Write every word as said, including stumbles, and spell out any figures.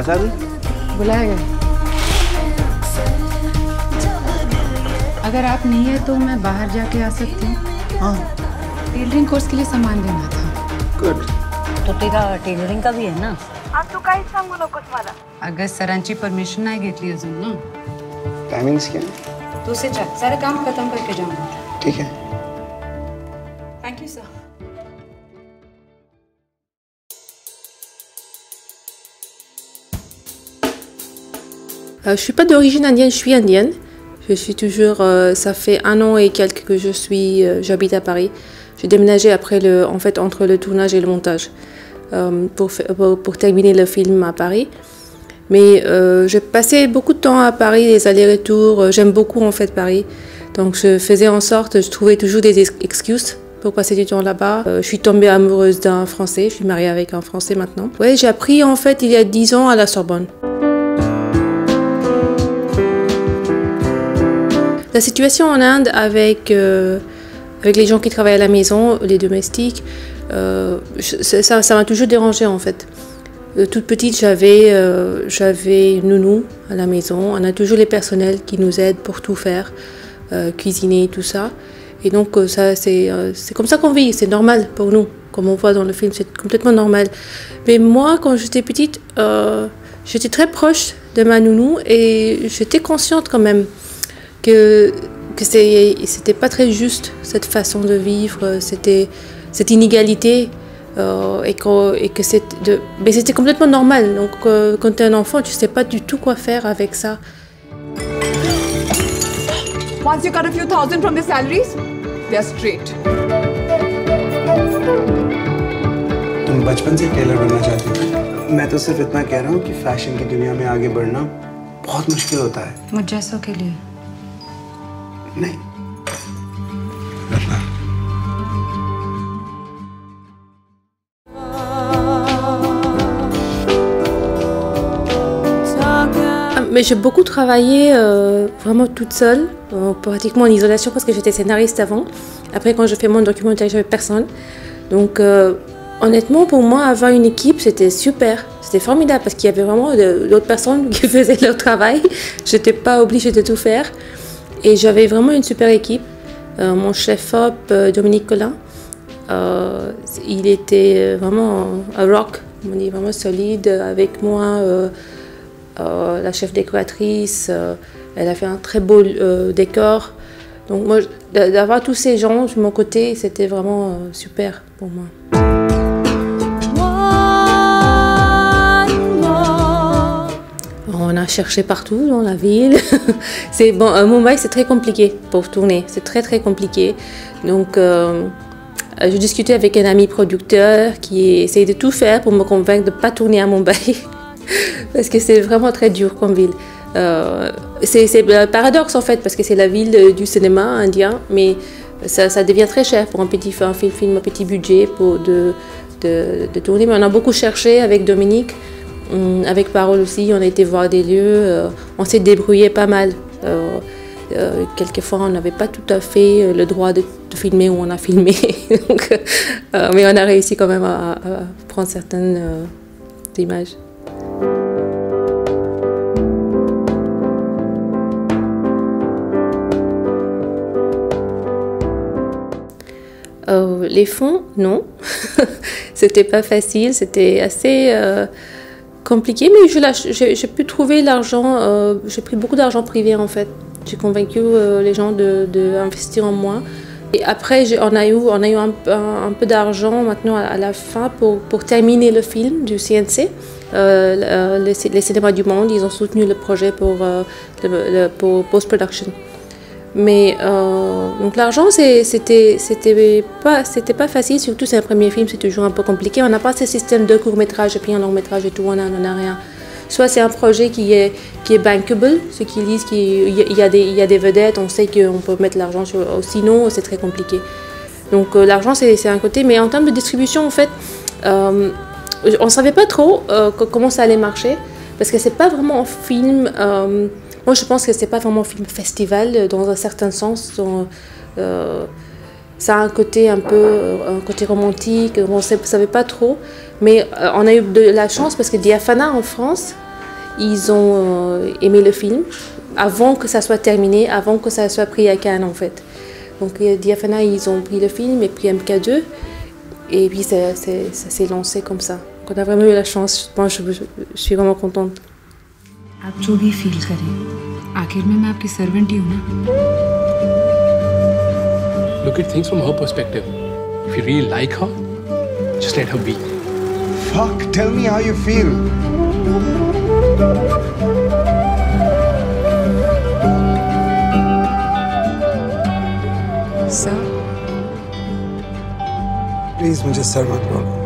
वापस आ गई। बुलाया गया। अगर आप नहीं है तो मैं बाहर जाके आ सकती हूँ। हाँ, टेलरिंग कोर्स के लिए सामान लेना था। गुड। तो तेरा टेलरिंग का भी है ना? आज तो काही सांगू नकोस मला। अगर सरांची परमिशन नाही घेतली अजून ना। टाइमिंग्स क्या है? तू से चल, सारा काम खत्म करके जाऊंगा। ठीक है। Thank you sir. Euh, je suis pas d'origine indienne, je suis indienne. Je suis toujours, euh, ça fait un an et quelques que je suis, euh, j'habite à Paris. J'ai déménagé après le, en fait, entre le tournage et le montage euh, pour, pour, pour terminer le film à Paris. Mais euh, j'ai passé beaucoup de temps à Paris, les allers-retours. J'aime beaucoup en fait Paris. Donc je faisais en sorte, je trouvais toujours des excuses pour passer du temps là-bas. Euh, je suis tombée amoureuse d'un Français, je suis mariée avec un Français maintenant. Ouais, j'ai appris en fait il y a dix ans à la Sorbonne. La situation en Inde avec... Euh, Avec les gens qui travaillent à la maison, les domestiques, euh, ça m'a toujours dérangée en fait. Toute petite, j'avais euh, une nounou à la maison. On a toujours les personnels qui nous aident pour tout faire, euh, cuisiner, tout ça. Et donc ça, c'est euh, comme ça qu'on vit, c'est normal pour nous. Comme on voit dans le film, c'est complètement normal. Mais moi, quand j'étais petite, euh, j'étais très proche de ma nounou et j'étais consciente quand même que... que c'était pas très juste cette façon de vivre, c'était cette inégalité euh, et que, et que de, mais c'était complètement normal. Donc euh, quand tu es un enfant, tu sais pas du tout quoi faire avec ça. Once you got a few thousand from their salaries, they're straight. तुम बचपन से टेलर बनना चाहती हो? मैं तो सिर्फ इतना कह रहा हूँ कि फैशन की दुनिया में आगे बढ़ना बहुत मुश्किल होता है। मुझ जैसों के लिए नहीं। Mais j'ai beaucoup travaillé euh, vraiment toute seule, euh, pratiquement en isolation parce que j'étais scénariste avant. Après, quand je fais mon documentaire, j'avais personne. Donc, euh, honnêtement, pour moi, avoir une équipe, c'était super. C'était formidable parce qu'il y avait vraiment d'autres personnes qui faisaient leur travail. Je n'étais pas obligée de tout faire. Et j'avais vraiment une super équipe. Euh, mon chef-op, euh, Dominique Collin, euh, il était vraiment un rock, on dit vraiment solide avec moi. Euh, euh, la chef décoratrice, euh, elle a fait un très beau euh, décor. Donc moi, d'avoir tous ces gens de mon côté, c'était vraiment euh, super pour moi. On a cherché partout dans la ville. C'est bon, à Mumbai, c'est très compliqué pour tourner. C'est très très compliqué. Donc, euh, je discutais avec un ami producteur qui essayait de tout faire pour me convaincre de ne pas tourner à Mumbai, parce que c'est vraiment très dur comme ville. Euh, c'est un paradoxe en fait, parce que c'est la ville du cinéma indien, mais ça, ça devient très cher pour un petit un film, un petit budget pour de, de, de tourner. Mais on a beaucoup cherché avec Dominique. Avec Parole aussi, on a été voir des lieux, euh, on s'est débrouillé pas mal. Euh, euh, quelquefois, on n'avait pas tout à fait le droit de, de filmer où on a filmé. Donc, euh, mais on a réussi quand même à, à prendre certaines euh, images. Euh, les fonds, non. C'était pas facile, c'était assez... Euh, compliqué, mais j'ai pu trouver l'argent, euh, j'ai pris beaucoup d'argent privé en fait. J'ai convaincu euh, les gens d'investir de, de en moi. Et après, on a eu, on a eu un, un, un peu d'argent maintenant à, à la fin pour, pour terminer le film du C N C. Euh, les, les cinémas du monde, ils ont soutenu le projet pour, euh, le, le, pour post-production. Mais euh, donc l'argent, c'était pas, pas facile, surtout c'est un premier film, c'est toujours un peu compliqué. On n'a pas ce système de court-métrage et puis un long-métrage et tout, on n'en a rien. Soit c'est un projet qui est, qui est bankable, ceux qui disent qu'il y, y a des vedettes, on sait qu'on peut mettre l'argent sur... Sinon, c'est très compliqué. Donc euh, l'argent, c'est un côté, mais en termes de distribution, en fait, euh, on ne savait pas trop euh, comment ça allait marcher, parce que c'est pas vraiment un film... Euh, Moi, je pense que c'est pas vraiment un film festival dans un certain sens. Dans, euh, ça a un côté un peu, un côté romantique. On ne savait pas trop, mais euh, on a eu de la chance parce que Diaphana en France ils ont euh, aimé le film avant que ça soit terminé, avant que ça soit pris à Cannes en fait. Donc Diaphana, ils ont pris le film et puis M K deux et puis ça, ça, ça s'est lancé comme ça. Donc on a vraiment eu la chance, moi je, je, je suis vraiment contente. Vous ce que vous feel je suis servante. Look at things from her perspective. If you really like her, just let her be. Fuck, tell me how you feel. Sir? Please, मुझे sir मत बोलो.